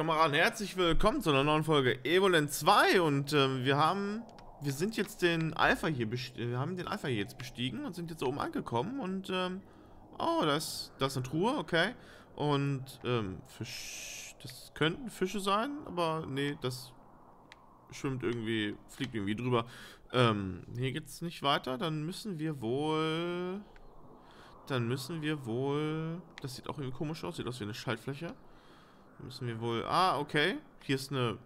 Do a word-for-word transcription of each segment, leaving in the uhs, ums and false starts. Kameraden, herzlich willkommen zu einer neuen Folge Evoland zwei und ähm, wir haben, wir sind jetzt den Alpha hier, wir haben den Alpha hier jetzt bestiegen und sind jetzt oben angekommen und ähm, oh, da ist, da ist eine Truhe, okay, und ähm, Fisch, das könnten Fische sein, aber nee, das schwimmt irgendwie, fliegt irgendwie drüber. Ähm, hier geht's nicht weiter, dann müssen wir wohl, dann müssen wir wohl, das sieht auch irgendwie komisch aus, sieht aus wie eine Schaltfläche. Müssen wir wohl... Ah, okay. Hier ist eine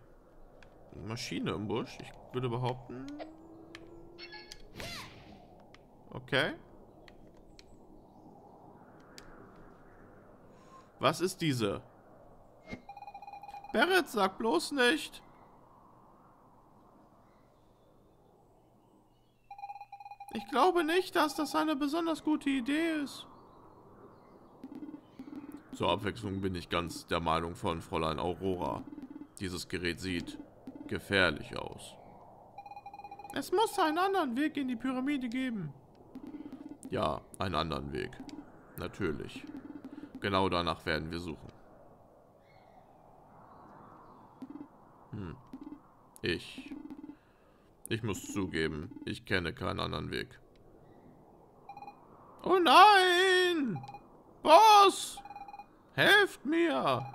Maschine im Busch. Ich würde behaupten... Okay. Was ist diese? Barizz, sag bloß nicht! Ich glaube nicht, dass das eine besonders gute Idee ist. Zur Abwechslung bin ich ganz der Meinung von Fräulein Aurora. Dieses Gerät sieht gefährlich aus. Es muss einen anderen Weg in die Pyramide geben. Ja, einen anderen Weg. Natürlich. Genau danach werden wir suchen. Hm. Ich. Ich muss zugeben, ich kenne keinen anderen Weg. Oh nein! Boss! Helft mir!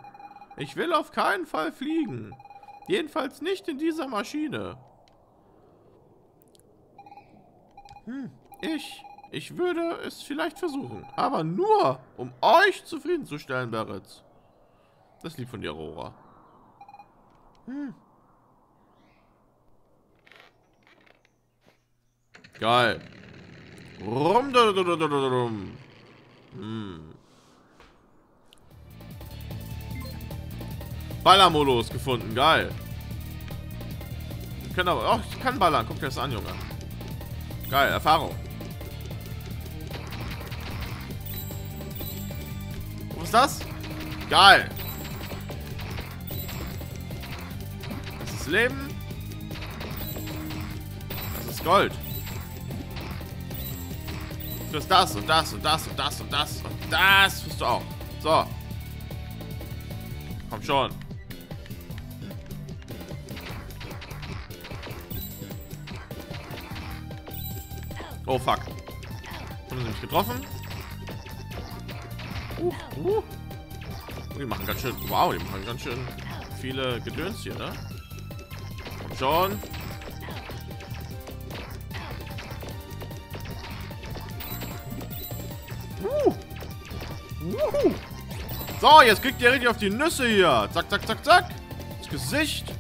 Ich will auf keinen Fall fliegen. Jedenfalls nicht in dieser Maschine. Hm, ich, ich würde es vielleicht versuchen. Aber nur, um euch zufriedenzustellen, Barizz. Das liegt von dir, Aurora. Hm. Geil. Rum, dum, dum, dum, dum, dum. Hm. Ballermodus gefunden, geil. Wir können aber, oh, ich kann ballern, guck dir das an, Junge. Geil, Erfahrung. Wo ist das? Geil. Das ist Leben. Das ist Gold. Du hast das und das und das und das und das und das tust du auch. So. Komm schon. Oh fuck. Haben sie mich getroffen? Uh, uh. Die machen ganz schön. Wow, die machen ganz schön viele Gedöns hier, ne? Komm schon. Uh. Uh. So, jetzt kriegt ihr richtig auf die Nüsse hier. Zack, zack, zack, zack. Das Gesicht.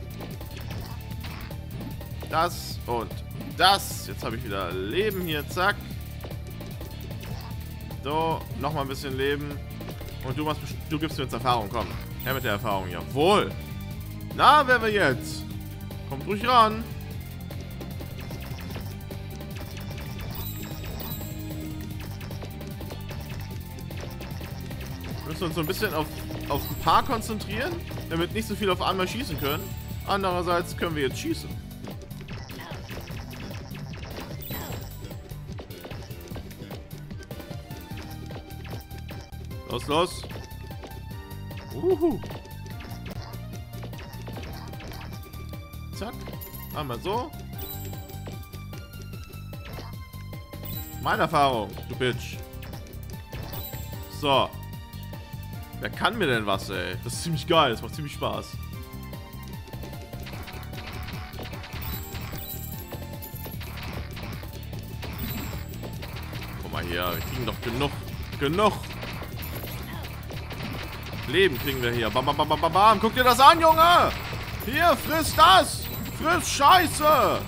Das und. Das. Jetzt habe ich wieder Leben hier. Zack. So. Nochmal ein bisschen Leben. Und du, machst, du gibst mir jetzt Erfahrung. Komm. Her mit der Erfahrung. Jawohl. Na, wer wir jetzt? Kommt ruhig ran. Wir müssen uns so ein bisschen auf, auf ein paar konzentrieren, damit nicht so viel auf einmal schießen können. Andererseits können wir jetzt schießen. Los, los. Uhu. Zack. Einmal so. Meine Erfahrung, du Bitch. So. Wer kann mir denn was, ey? Das ist ziemlich geil. Das macht ziemlich Spaß. Guck mal hier. Wir kriegen doch genug. Genug. Leben kriegen wir hier. Bam, bam, bam, bam, bam. Guck dir das an, Junge! Hier, friss das! Friss Scheiße!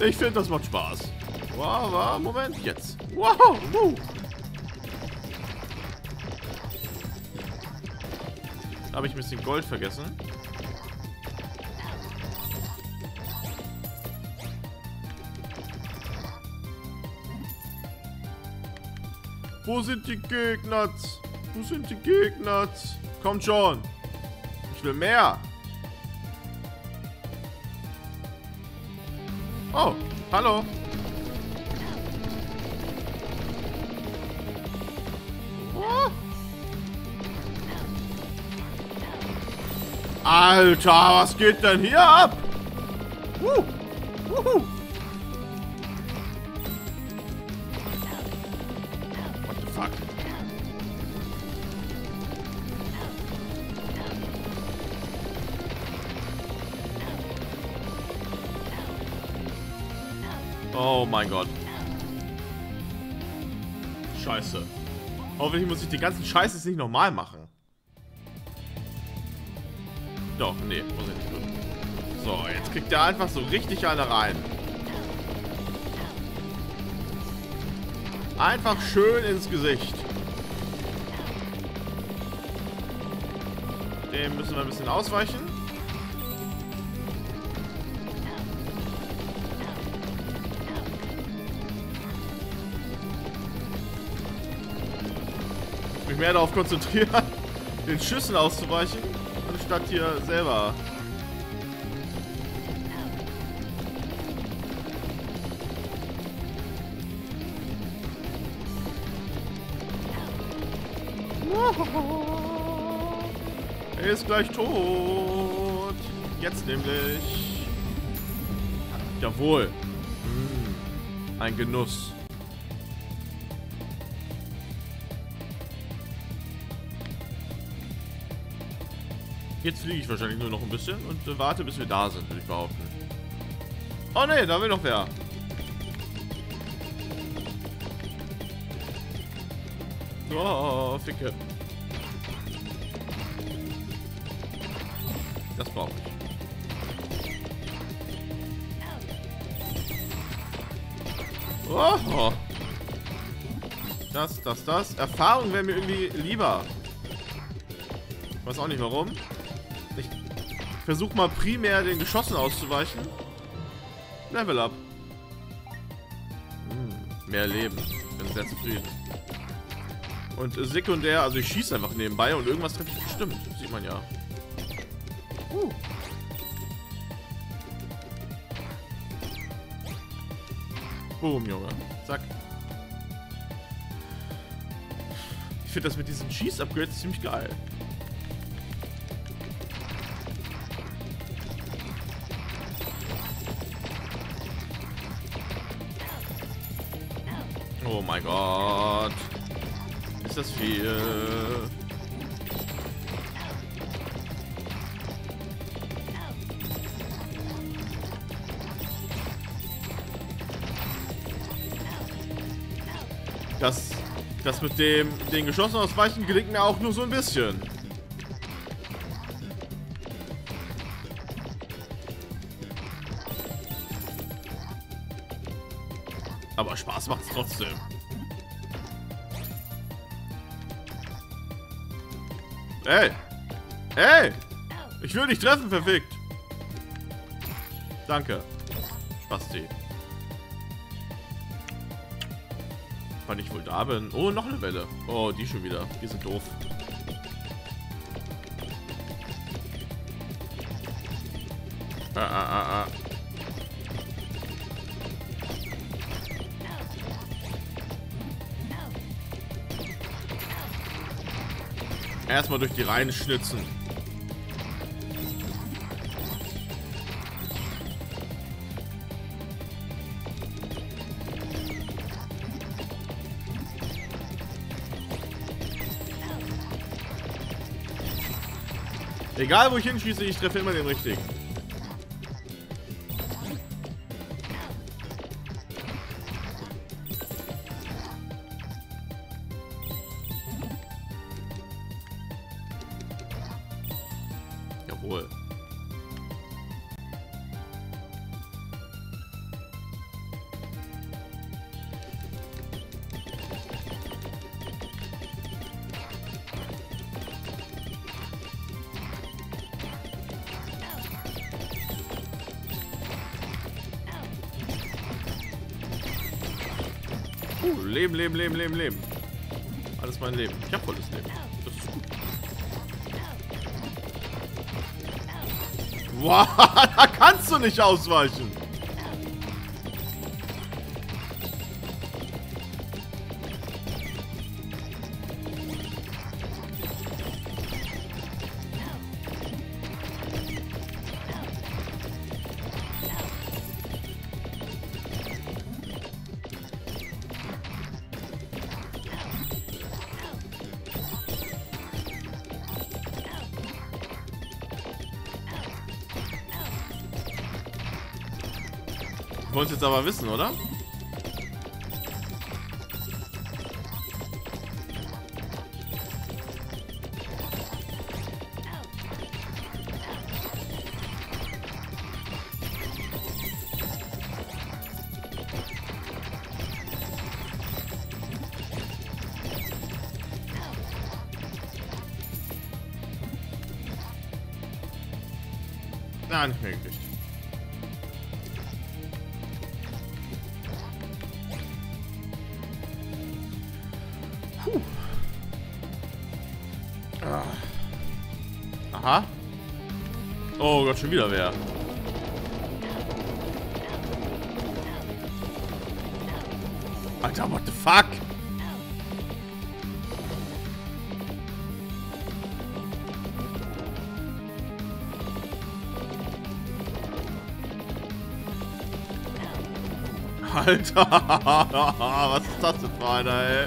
Ich finde, das macht Spaß. Wow, wow, Moment, jetzt. Wow, wow. Habe ich ein bisschen Gold vergessen. Wo sind die Gegner? Wo sind die Gegner? Kommt schon. Ich Ich will mehr. Oh, hallo. Oh. Alter, was geht denn hier ab? Uh. Uhu. What the fuck? Oh mein Gott. Scheiße. Hoffentlich muss ich die ganzen Scheiße jetzt nicht nochmal machen. Doch, nee, muss ich nicht. So, jetzt kriegt er einfach so richtig eine rein. Einfach schön ins Gesicht. Dem müssen wir ein bisschen ausweichen. Ich muss mich mehr darauf konzentrieren, den Schüssen auszuweichen, anstatt hier selber... Er ist gleich tot. Jetzt nämlich. Jawohl. Mmh. Ein Genuss. Jetzt fliege ich wahrscheinlich nur noch ein bisschen und warte, bis wir da sind, würde ich behaupten. Oh ne, da will noch wer. Oh, Ficke. Das brauche ich. Oh. Das, das, das. Erfahrung wäre mir irgendwie lieber. Ich weiß auch nicht warum. Ich versuche mal primär den Geschossen auszuweichen. Level up. Hm, mehr Leben. Bin sehr zufrieden. Und sekundär, also ich schieße einfach nebenbei und irgendwas treffe ich bestimmt. Das sieht man ja. Uh. Boom, Junge. Zack. Ich finde das mit diesen Schieß-Upgrades ziemlich geil. Oh mein Gott. Ist das viel? Das, das mit dem, den Geschossen ausweichen gelingt mir auch nur so ein bisschen. Aber Spaß macht's trotzdem. Ey! Ey! Ich will dich treffen, verfickt! Danke. Spasti. Wann ich wohl da bin. Oh, noch eine Welle. Oh, die schon wieder. Die sind doof. Ah, ah, ah, ah. Erstmal durch die Reihen schnitzen. Egal wo ich hinschieße, ich treffe immer den richtigen. Uh, Leben, Leben, Leben, Leben, Leben. Alles mein Leben. Ich hab volles Leben. Das ist gut. Wow, da kannst du nicht ausweichen. Wollen Sie jetzt aber wissen, oder? Nein, nicht mehr gekriegt. Aha. Oh Gott, schon wieder wer. Alter, what the fuck? Alter, was ist das denn für einer, ey?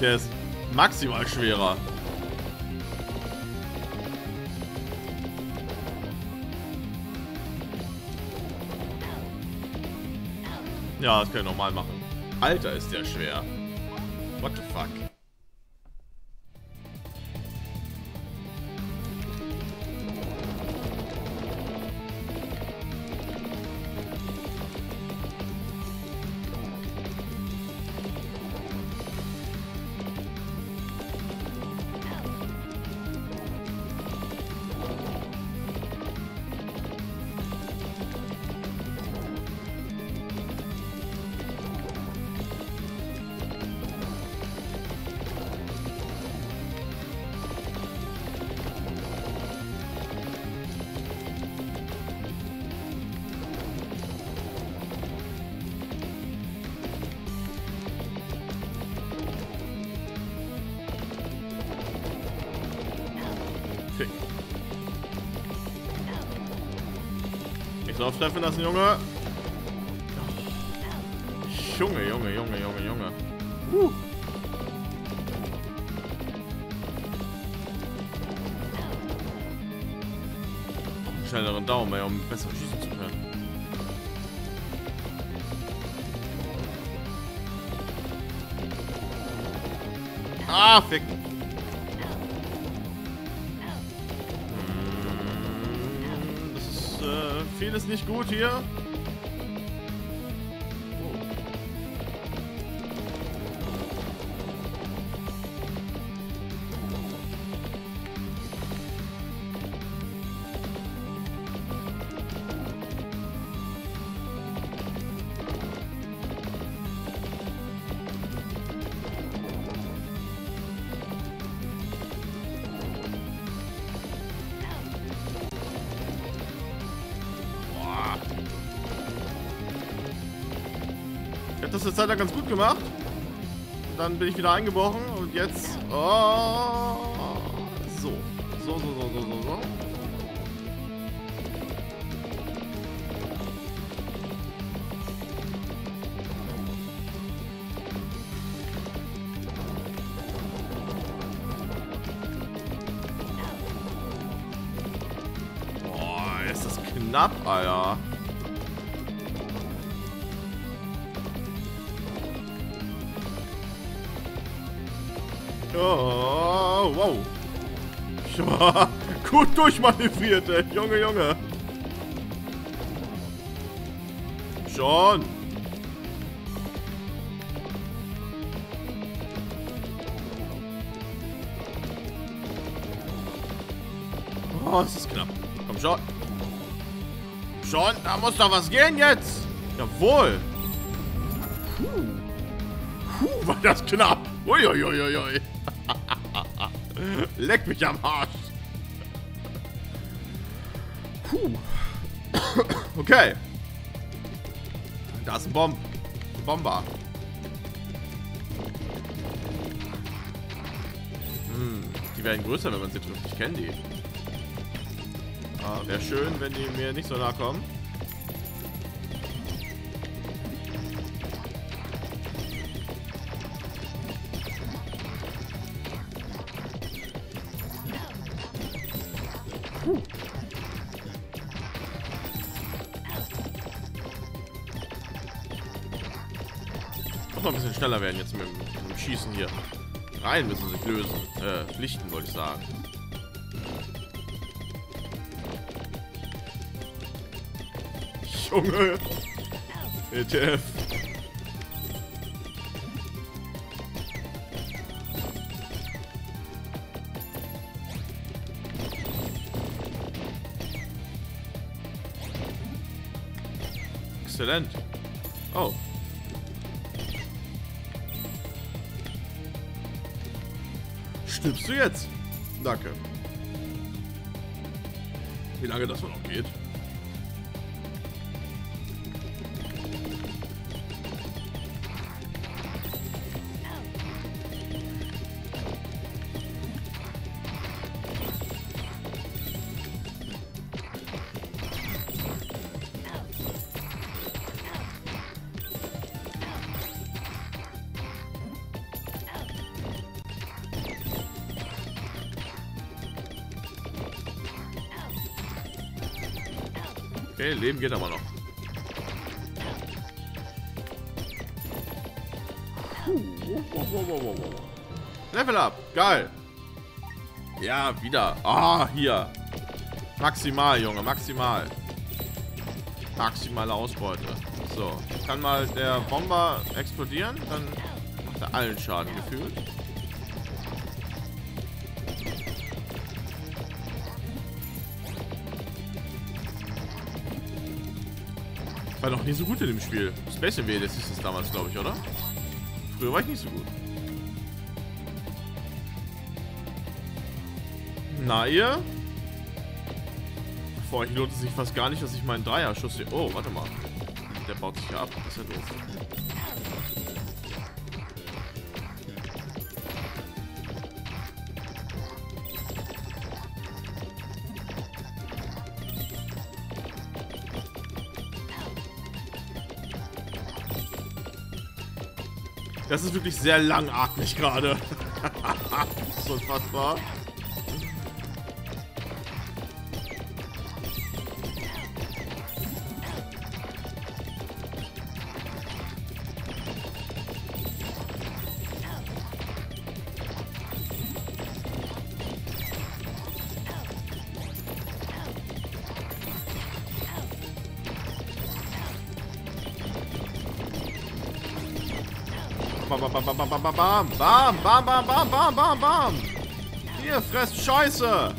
Der ist maximal schwerer. Ja, das kann ich nochmal machen. Alter, ist der schwer. What the fuck? Auf treffen lassen, Junge. Junge, Junge, Junge, Junge, Junge. Uh. Schnelleren Daumen, ey, um besser schießen zu können. Ah, fick. Viel ist nicht gut hier. Das eine Zeit lang ganz gut gemacht. Dann bin ich wieder eingebrochen und jetzt. Oh, so. So, so, so, so, so, so. Boah, ist das knapp, Alter. Oh, wow. Ich war gut durchmanövriert, ey. Junge, Junge. Schon. Oh, es ist knapp. Komm schon. Schon, da muss doch was gehen jetzt. Jawohl. Puh. Puh, war das knapp. Uiuiuiui. Leck mich am Arsch. Puh. Okay. Da ist ein Bomb. Ein Bomber. Hm. Die werden größer, wenn man sie trifft. Ich kenne die. Ah, wäre schön, wenn die mir nicht so nah kommen. Noch ein bisschen schneller werden jetzt mit dem Schießen hier. Rein müssen sich lösen. Äh, Pflichten wollte ich sagen. Junge! E T F! Exzellent! Oh! Stirbst du jetzt? Danke. Wie lange das wohl noch geht? Okay, Leben geht aber noch. Level up, geil. Ja, wieder. Ah, hier. Maximal, Junge, maximal. Maximale Ausbeute. So, kann mal der Bomber explodieren, dann macht er allen Schaden gefühlt. War noch nie so gut in dem Spiel. Space Invaders ist das damals, glaube ich, oder? Früher war ich nicht so gut. Na ihr? Vor euch lohnt es sich fast gar nicht, dass ich meinen Dreier-Schuss hier... Oh, warte mal. Der baut sich ja ab. Das ist ja doof. Das ist wirklich sehr langatmig gerade. Das ist unfassbar. Bam, bam, bam, bam, bam, bam, bam, bam, bam, bam, bam, bam, bam. Hier, fresst Scheiße.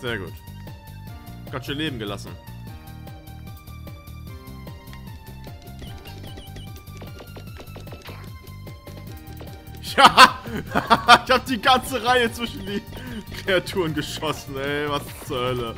Sehr gut. Ganz schön Leben gelassen. Ich hab die ganze Reihe zwischen die Kreaturen geschossen, ey, was zur Hölle.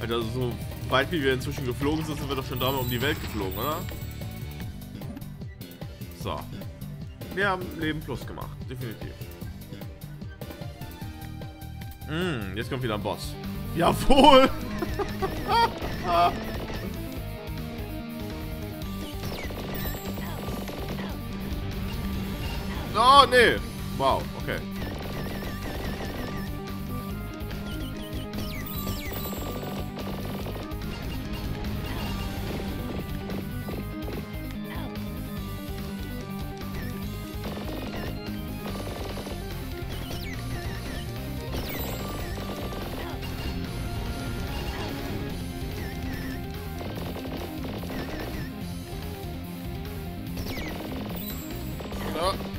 Alter, also so weit wie wir inzwischen geflogen sind, sind wir doch schon dreimal um die Welt geflogen, oder? So. Wir haben Leben plus gemacht, definitiv. Mm, jetzt kommt wieder ein Boss. Jawohl! Oh, nee! Wow, okay.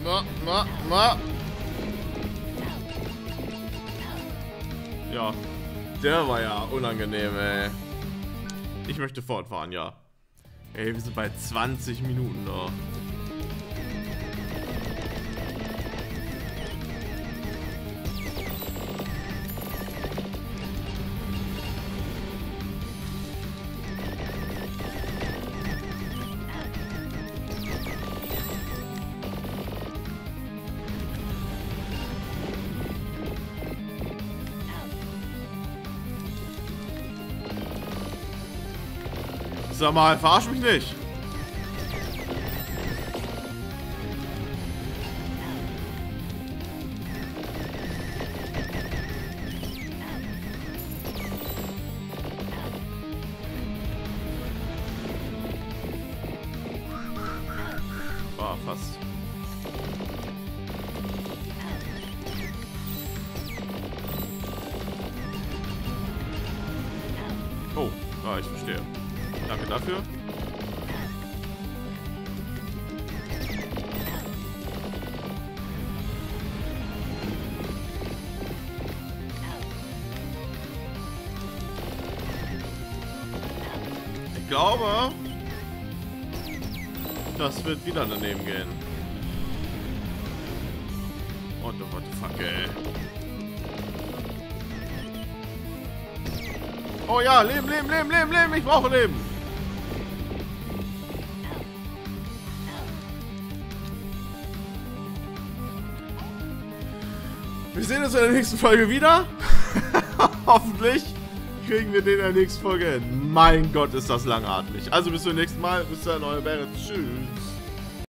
Ma, ma, ma. Ja, der war ja unangenehm, ey. Ich möchte fortfahren, ja. Ey, wir sind bei zwanzig Minuten noch. Sag mal, verarsch mich nicht. War fast. Oh, ah, ich verstehe. Danke dafür. Ich glaube, das wird wieder daneben gehen. Und oh, what the fuck, ey. Oh ja, Leben, Leben, Leben, Leben, Leben, ich brauche Leben. Wir sehen uns in der nächsten Folge wieder. Hoffentlich kriegen wir den in der nächsten Folge hin. Mein Gott, ist das langatmig. Also bis zum nächsten Mal. Bis dann, euer Barizz. Tschüss.